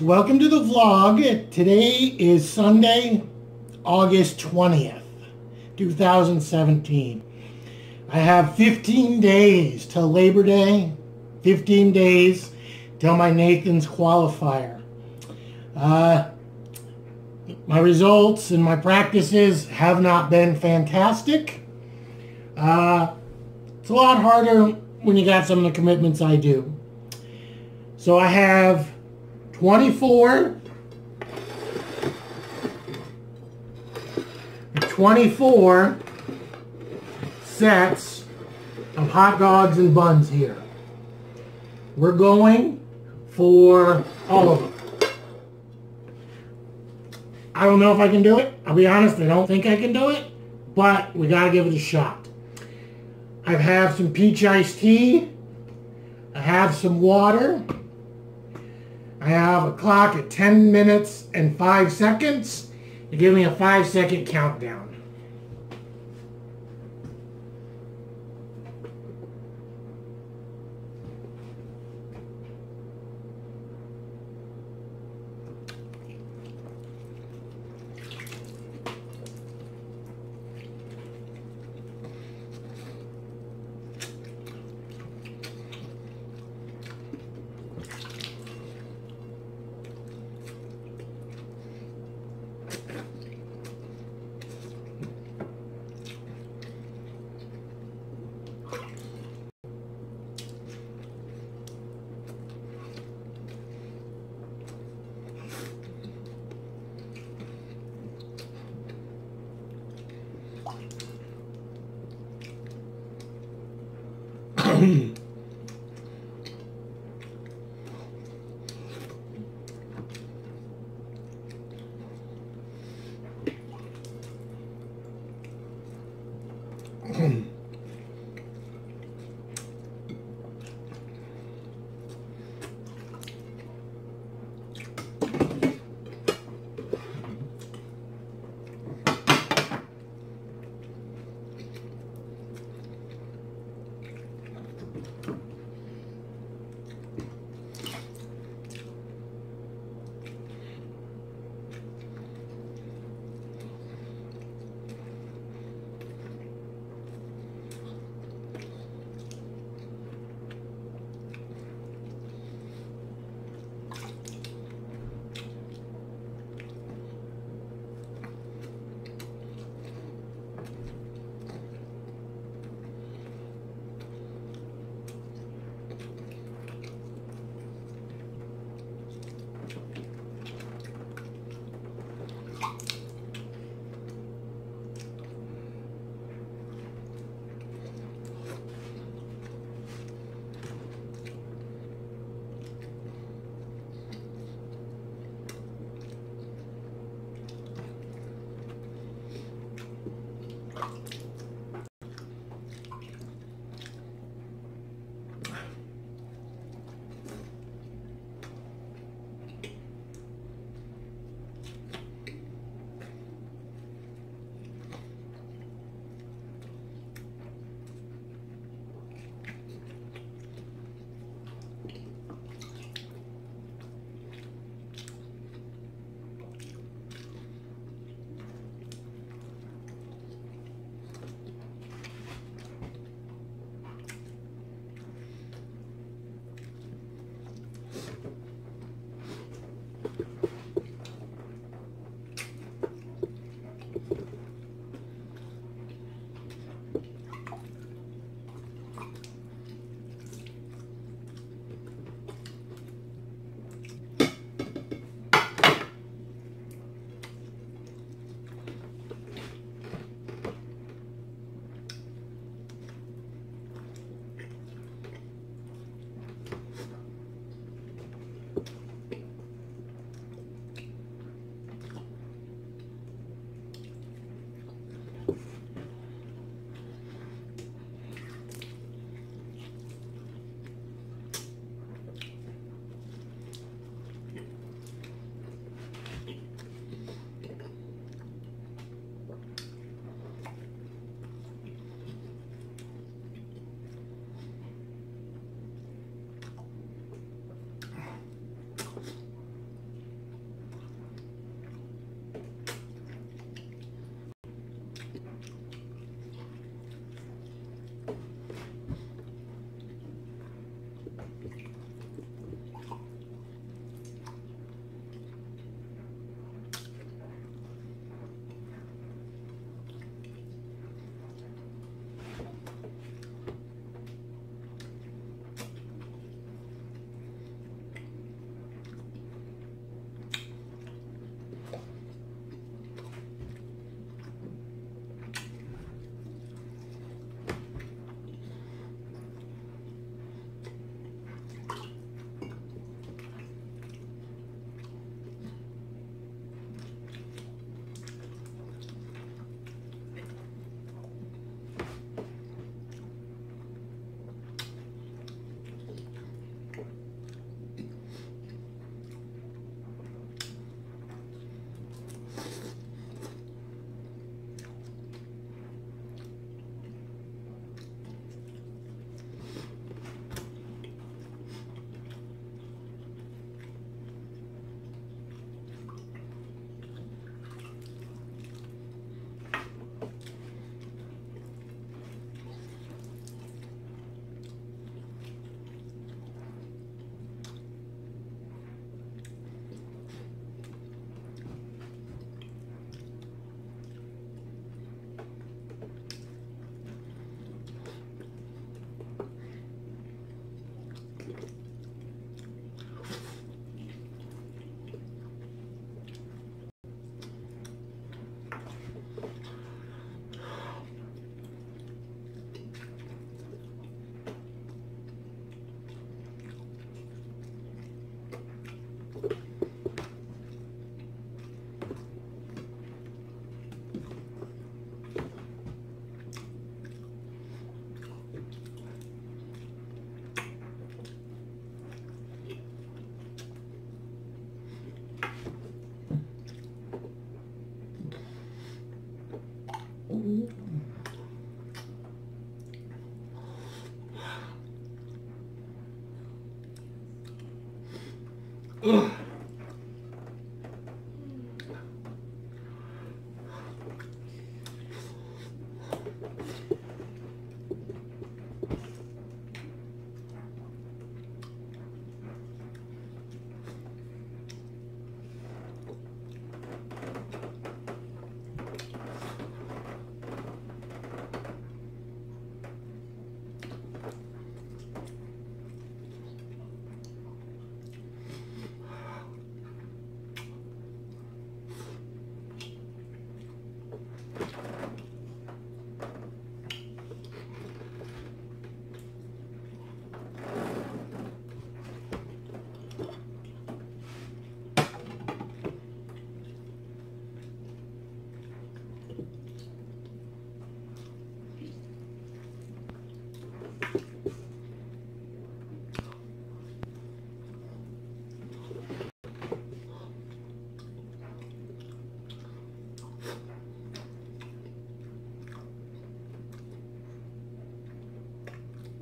So welcome to the vlog. Today is Sunday, August 20th, 2017. I have 15 days till Labor Day, 15 days till my Nathan's qualifier. My results and my practices have not been fantastic. It's a lot harder when you got some of the commitments I do. So I have 24 sets of hot dogs and buns here. We're going for all of them. I don't know if I can do it. I'll be honest, I don't think I can do it, but we gotta give it a shot. I have some peach iced tea. I have some water. I have a clock at 10 minutes and 5 seconds. You give me a 5-second countdown. Ugh.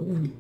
Mm.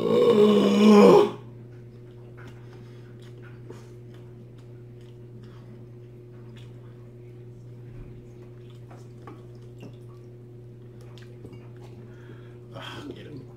Oh. Get him.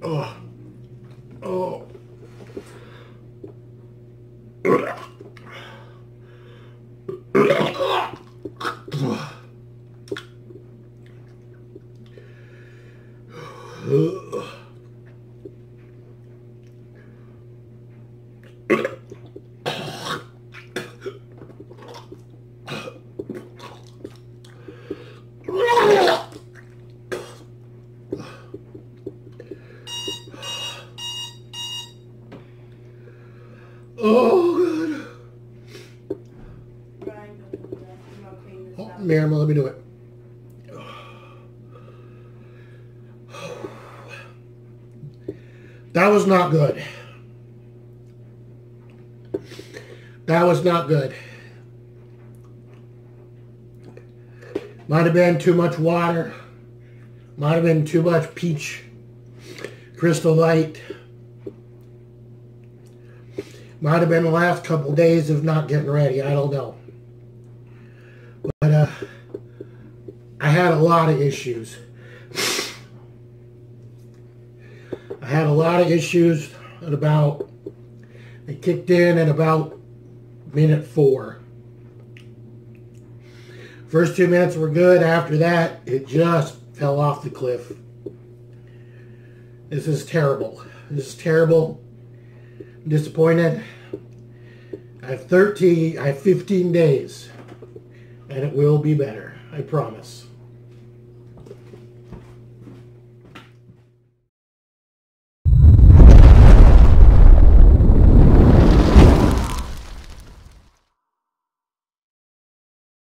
Ugh. Oh. Oh, God. Oh, Miriam, let me do it. That was not good. That was not good. Might have been too much water. Might have been too much peach Crystal Light. Might have been the last couple days of not getting ready. I don't know. But I had a lot of issues. I had a lot of issues at about, they kicked in at about minute 4. First 2 minutes were good. After that, it just fell off the cliff. This is terrible. This is terrible. Disappointed. I have 15 days, and it will be better. I promise.